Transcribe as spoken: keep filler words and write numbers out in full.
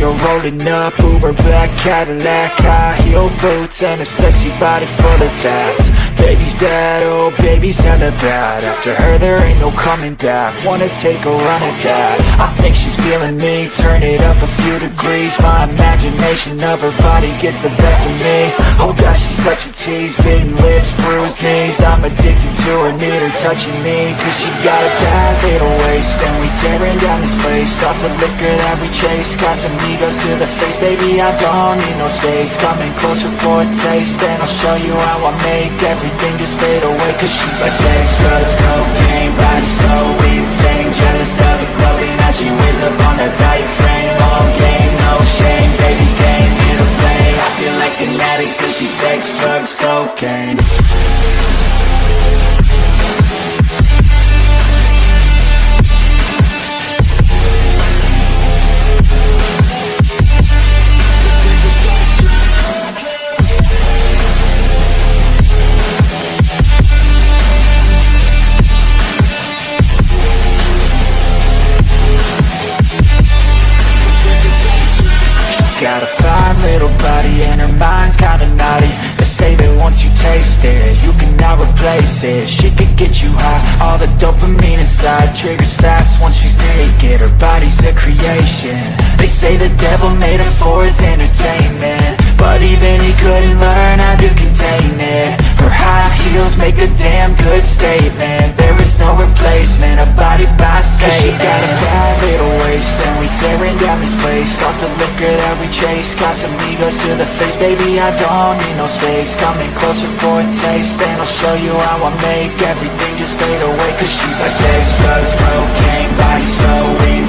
You're rolling up, Uber black Cadillac, high heel boots and a sexy body full of tats. Baby's bad, oh baby's hella bad. After her there ain't no coming back. Wanna take a run at that. I think she's feeling me, turn it up a few degrees. My imagination of her body gets the best of me. Oh gosh, she's such a tease, bitten lips, bruised knees. I'm addicted to her, need her touching me. Cause she got a bad little waist, and we tearing down this place. Off the liquor that we chase, got some egos to the face. Baby, I don't need no space, coming closer for a taste. And I'll show you how I make everything just fade away. Cause she's like sex, drugs, cocaine, right, so insane. Jealous of the clothing that she wears up on a tight frame. All game, no shame, baby, came here to play. I feel like an addict cause she's sex, drugs, cocaine. Got a fine little body and her mind's kinda naughty. They say that once you taste it, you cannot replace it. She could get you high, all the dopamine inside triggers fast once she's naked. Her body's a creation. They say the devil made her for his entertainment, but even he couldn't learn how to contain it. Her high heels make a damn good statement. There is no replacement, a body by Satan. She got a fat little waist, and we tearing down this place. Off the liquor that we chase, got some egos to the face. Baby, I don't need no space, coming closer for a taste. And I'll show you how I make everything just fade away. Cause she's like sex, drugs, cocaine, body so easy.